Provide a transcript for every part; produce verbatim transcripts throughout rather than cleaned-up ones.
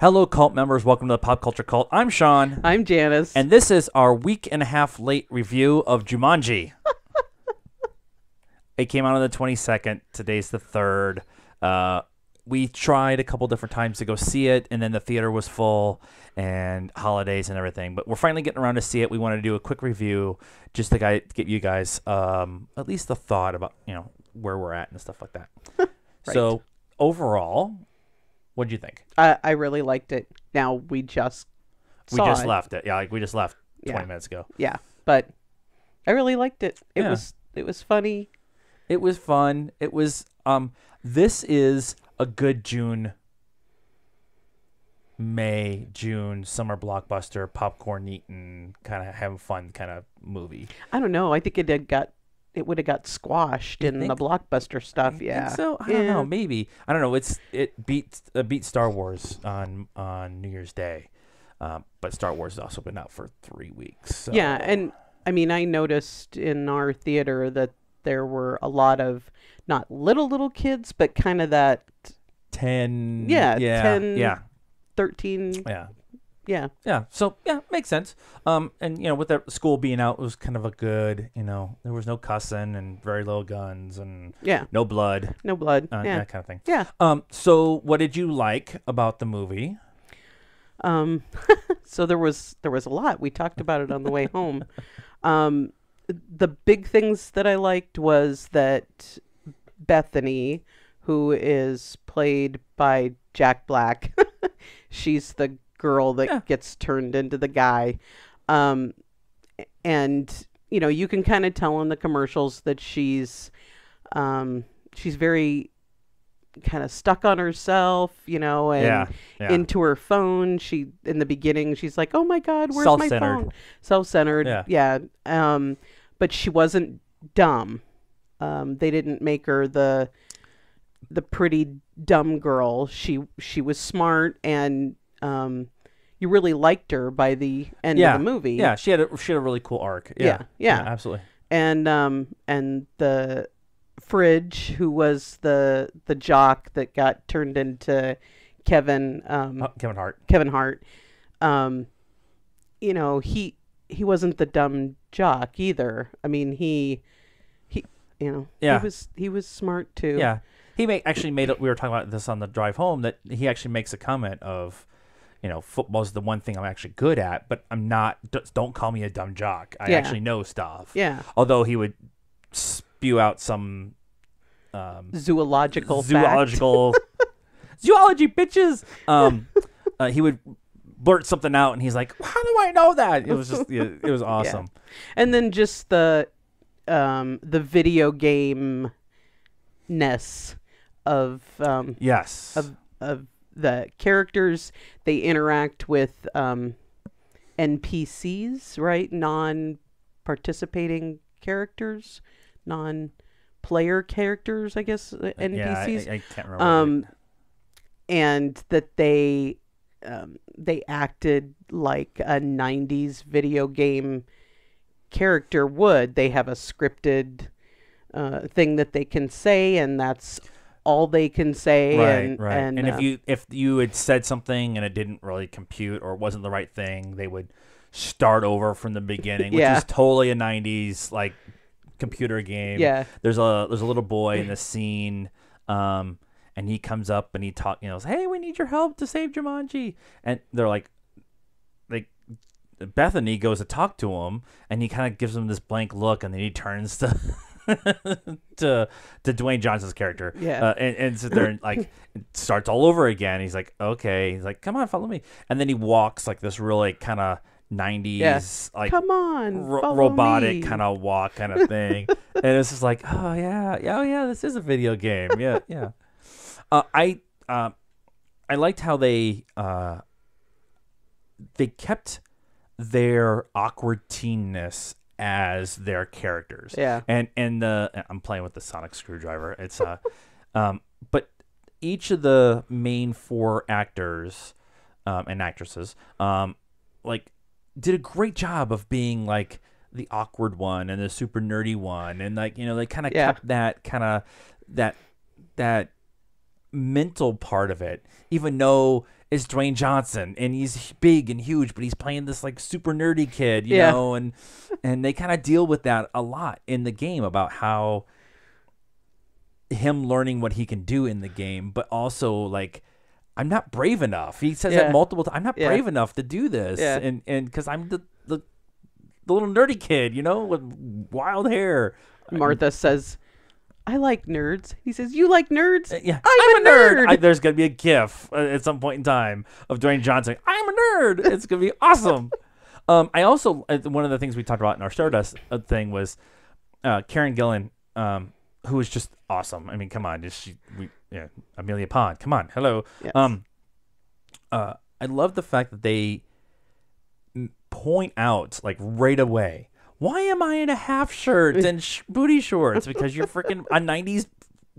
Hello, cult members. Welcome to the Pop Culture Cult. I'm Sean. I'm Janice. And this is our week and a half late review of Jumanji. It came out on the twenty-second. Today's the third. Uh, we tried a couple different times to go see it, and then the theater was full and holidays and everything. But we're finally getting around to see it. We wanted to do a quick review just to get you guys um, at least a thought about, you know, where we're at and stuff like that. Right. So overall, what'd you think? Uh, I really liked it. Now we just saw we just it. left it. Yeah, like we just left yeah. twenty minutes ago. Yeah, but I really liked it. It yeah. was it was funny. It was fun. It was um. This is a good June, May, June summer blockbuster, popcorn eating, kind of having fun kind of movie. I don't know. I think it had got. It would have got squashed you in think, the blockbuster stuff. I yeah. Think so I don't yeah. know. Maybe I don't know. It's it beat uh, beat Star Wars on on New Year's Day, um, but Star Wars has also been out for three weeks. So. Yeah, and I mean, I noticed in our theater that there were a lot of not little little kids, but kind of that ten. Yeah. Yeah. ten, yeah. Thirteen. Yeah. Yeah. Yeah. So, yeah, makes sense. Um, and, you know, with the school being out, it was kind of a good, you know, there was no cussing and very little guns and yeah. no blood. No blood. Uh, yeah. That kind of thing. Yeah. Um, so what did you like about the movie? Um, so there was, there was a lot. We talked about it on the way home. Um, the big things that I liked was that Bethany, who is played by Jack Black, she's the girl that yeah. gets turned into the guy, um and you know, you can kind of tell in the commercials that she's um she's very kind of stuck on herself, you know, and yeah, yeah. into her phone. She in the beginning she's like, oh my god, where's my phone? Self-centered. Yeah. yeah um but she wasn't dumb. Um they didn't make her the the pretty dumb girl. She she was smart, and Um, you really liked her by the end yeah. of the movie. Yeah, she had a, she had a really cool arc. Yeah. Yeah, yeah. yeah, absolutely. And um, and the Fridge, who was the the jock that got turned into Kevin um oh, Kevin Hart. Kevin Hart. Um, you know, he he wasn't the dumb jock either. I mean, he he you know, yeah. he was he was smart too. Yeah. He may actually made it. We were talking about this on the drive home, that he actually makes a comment of, you know, football's the one thing I'm actually good at, but I'm not. Don't call me a dumb jock. I yeah. actually know stuff. Yeah. Although he would spew out some um, zoological zoological fact. Zoology bitches. Um, uh, he would blurt something out, and he's like, "How do I know that?" It was just it, it was awesome. Yeah. And then just the um, the video game ness. Of um, yes, of of the characters, they interact with um, N P Cs, right? Non-participating characters, non-player characters, I guess. N P Cs. Yeah, I, I can't remember. Um, right. And that they um, they acted like a nineties video game character would. They have a scripted uh, thing that they can say, and that's all they can say. Right, and, right. And, and if uh, you if you had said something and it didn't really compute or wasn't the right thing, they would start over from the beginning, which yeah. is totally a nineties like computer game. Yeah. There's a there's a little boy in the scene, um, and he comes up and he talk, you know, hey, we need your help to save Jumanji, and they're like, like Bethany goes to talk to him, and he kind of gives him this blank look, and then he turns to. to to Dwayne Johnson's character, yeah, uh, and and sit there and like starts all over again. He's like, okay, he's like, come on, follow me, and then he walks like this really kind of nineties, yeah. like come on, ro robotic kind of walk kind of thing, and it's just like, oh yeah, yeah, oh yeah, this is a video game, yeah, yeah. Uh, I uh, I liked how they uh, they kept their awkward teenness as their characters, yeah, and and the uh, I'm playing with the sonic screwdriver. It's uh, um, but each of the main four actors, um, and actresses, um, like did a great job of being like the awkward one and the super nerdy one, and like you know they kind of yeah. kept that kind of that that mental part of it, even though it's Dwayne Johnson and he's big and huge, but he's playing this like super nerdy kid, you yeah. know, and and they kind of deal with that a lot in the game about how him learning what he can do in the game, but also like, I'm not brave enough. He says yeah. that multiple times. I'm not yeah. brave enough to do this, yeah. and and because I'm the, the the little nerdy kid, you know, with wild hair. Martha I, says, I like nerds. He says, you like nerds? Uh, yeah. I'm, I'm a, a nerd. nerd. I, there's going to be a gif uh, at some point in time of Dwayne Johnson. I'm a nerd. It's going to be awesome. um, I also, uh, one of the things we talked about in our Stardust uh, thing was uh, Karen Gillan, um, who was just awesome. I mean, come on. Is she, we, yeah, Amelia Pond. Come on. Hello. Yes. Um, uh, I love the fact that they point out, like, right away, why am I in a half shirt and sh booty shorts? Because you're freaking a nineties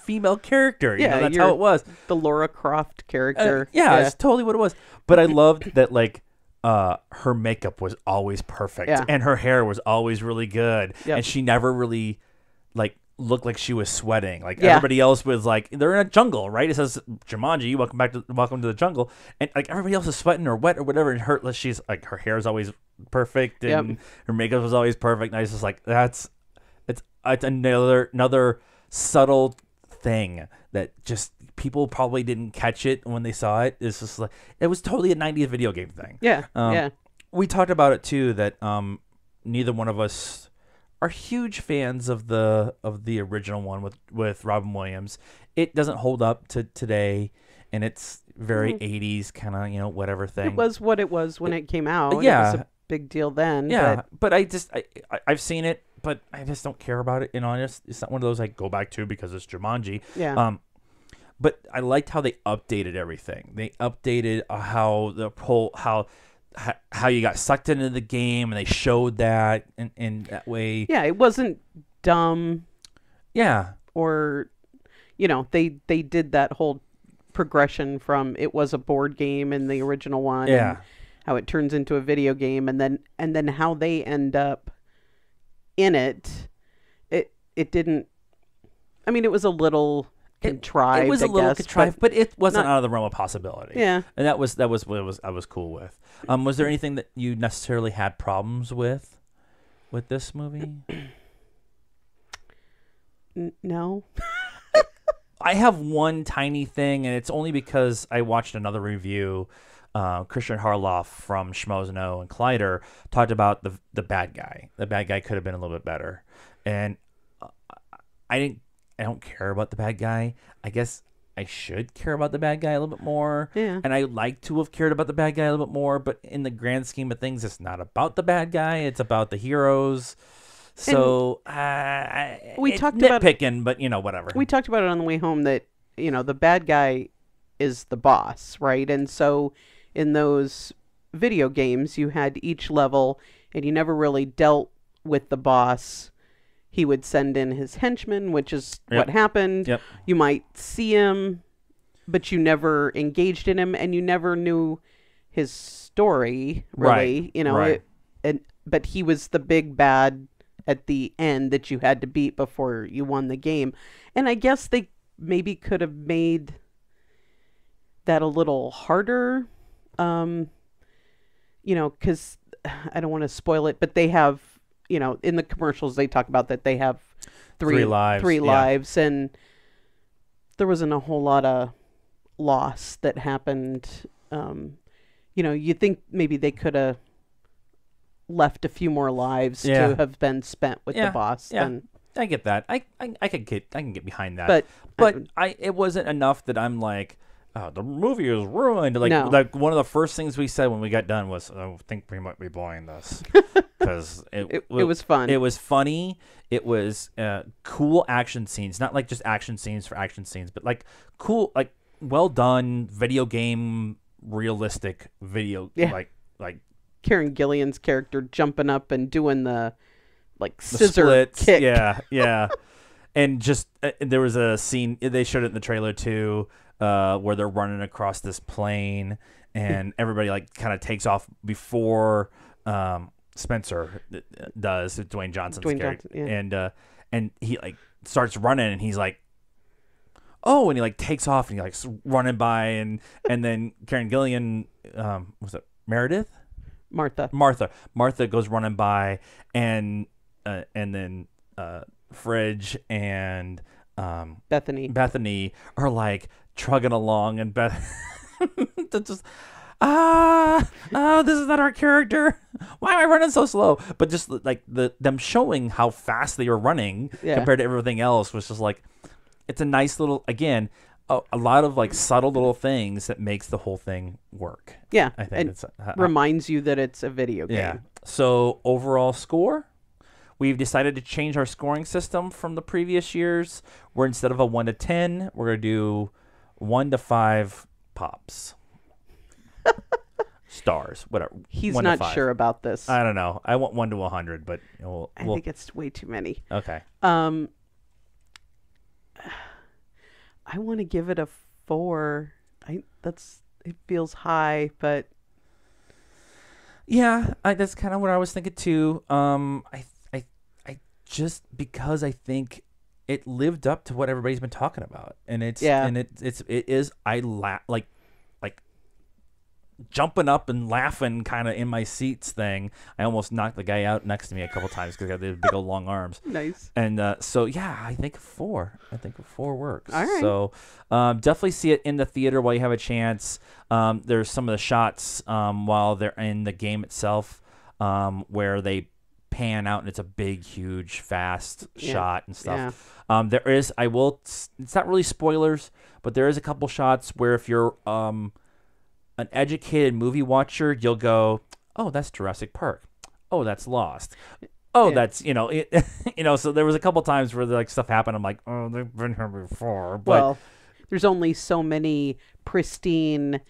female character. You yeah, know, that's how it was. The Lara Croft character. Uh, yeah, yeah, it's totally what it was. But I loved that, like, uh, her makeup was always perfect. Yeah. And her hair was always really good. Yep. And she never really, like, looked like she was sweating. Like, yeah. everybody else was, like, they're in a jungle, right? It says, Jumanji, welcome back to welcome to the jungle. And, like, everybody else is sweating or wet or whatever. And her, like, she's, like, her hair is always perfect, and yep. her makeup was always perfect. And I was just like, that's it's it's another another subtle thing that just people probably didn't catch it when they saw it. It's just like, it was totally a nineties video game thing. Yeah, um, yeah. We talked about it too, that um, neither one of us are huge fans of the of the original one with with Robin Williams. It doesn't hold up to today, and it's very mm-hmm. eighties kind of, you know, whatever thing. It was what it was when it, it came out. Yeah. It was a big deal then. Yeah, but, but I just I, I I've seen it, but I just don't care about it. You know, it's it's not one of those I go back to because it's Jumanji. Yeah. Um, but I liked how they updated everything. They updated how the whole how how you got sucked into the game, and they showed that in, in that way. Yeah, it wasn't dumb. Yeah. Or, you know, they they did that whole progression from it was a board game in the original one. Yeah. And, how it turns into a video game, and then and then how they end up in it. It it didn't. I mean, it was a little it, contrived. It was I a guess, little contrived, but, but it wasn't not, out of the realm of possibility. Yeah, and that was that was what it was I was cool with. Um, was there anything that you necessarily had problems with with this movie? No. I have one tiny thing, and it's only because I watched another review. Uh, Christian Harloff from Schmozeno and Collider talked about the the bad guy. The bad guy could have been a little bit better, and uh, I didn't. I don't care about the bad guy. I guess I should care about the bad guy a little bit more. Yeah. And I like to have cared about the bad guy a little bit more, but in the grand scheme of things, it's not about the bad guy. It's about the heroes. So and uh, I, we it, talked nitpicking, about nitpicking, but you know, whatever. We talked about it on the way home that you know the bad guy is the boss, right? And so. In those video games, you had each level, and you never really dealt with the boss. He would send in his henchmen, which is yep. what happened. Yep. You might see him, but you never engaged in him, and you never knew his story, really. Right. You know, right. it, and but he was the big bad at the end that you had to beat before you won the game. And I guess they maybe could have made that a little harder. Um, you know, because I don't want to spoil it, but they have, you know, in the commercials they talk about that they have three, three lives, three yeah. lives, and there wasn't a whole lot of loss that happened. Um, you know, you think maybe they could have left a few more lives yeah. to have been spent with yeah. the boss. Yeah, than... I get that. I, I I could get I can get behind that, but but I, I it wasn't enough that I'm like. Oh, the movie is ruined. Like, no. like one of the first things we said when we got done was, I think we might be blowing this. Because it, it, it was fun. It was funny. It was uh, cool action scenes. Not like just action scenes for action scenes, but like cool, like well done video game, realistic video. Yeah. Like, like Karen Gillan's character jumping up and doing the like scissor the kick. Yeah, yeah. And just uh, there was a scene, they showed it in the trailer too. Uh, where they're running across this plane, and everybody like kind of takes off before um, Spencer does. Dwayne Johnson's Dwayne character, Johnson, yeah. and uh, and he like starts running, and he's like, oh, and he like takes off and he like running by, and and then Karen Gillan, um, was it Meredith? Martha. Martha. Martha goes running by, and uh, and then uh, Fridge and um, Bethany. Bethany are like trudging along, and Beth that's just. Ah, oh, this is not our character. Why am I running so slow? But just like the them showing how fast they were running yeah. compared to everything else was just like, it's a nice little, again, a, a lot of like subtle little things that makes the whole thing work. Yeah, I think it it's, uh, reminds you that it's a video game. Yeah. So overall score, we've decided to change our scoring system from the previous years. We're instead of a one to ten, we're gonna do one to five pops. Stars, whatever. He's not sure about this. I don't know. I want one to a hundred, but we'll, I we'll... think it's way too many. Okay. Um, I want to give it a four. I that's it feels high, but yeah, I, that's kind of what I was thinking too. Um, I, I, I just because I think it lived up to what everybody's been talking about, and it's yeah, and it it's it is I la like. jumping up and laughing kind of in my seats thing. I almost knocked the guy out next to me a couple times because I had big old long arms. Nice. And uh, so, yeah, I think four. I think four works. All right. So um, definitely see it in the theater while you have a chance. Um, there's some of the shots um, while they're in the game itself um, where they pan out and it's a big, huge, fast yeah. shot and stuff. Yeah. Um, there is, I will, it's not really spoilers, but there is a couple shots where if you're um, an educated movie watcher, you'll go, oh, that's Jurassic Park. Oh, that's Lost. Oh, yeah. that's, you know, it, you know, so there was a couple times where like stuff happened. I'm like, oh, they've been here before. But well, there's only so many pristine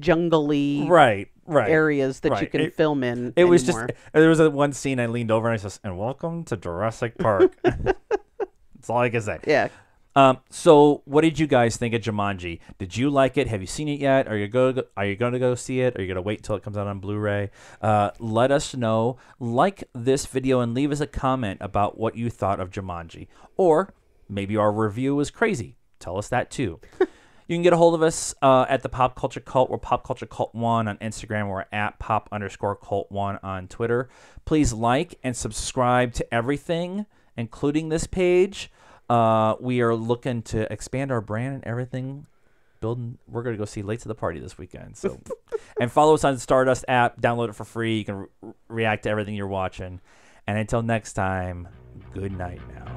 jungly right, right, areas that right. you can it, film in. It anymore. was just, there was a one scene I leaned over and I says, and welcome to Jurassic Park. That's all I can say. Yeah. Um, so what did you guys think of Jumanji? Did you like it? Have you seen it yet? Are you going to, are you going to go see it? Are you going to wait till it comes out on Blu-ray? Uh, let us know. Like this video and leave us a comment about what you thought of Jumanji. Or maybe our review was crazy. Tell us that too. You can get a hold of us uh, at the Pop Culture Cult. We're Pop Culture Cult one on Instagram. We're at Pop underscore Cult one on Twitter. Please like and subscribe to everything, including this page. Uh, we are looking to expand our brand and everything. Building, we're gonna go see Late to the Party this weekend. So, and follow us on the Stardust app. Download it for free. You can re react to everything you're watching. And until next time, good night now.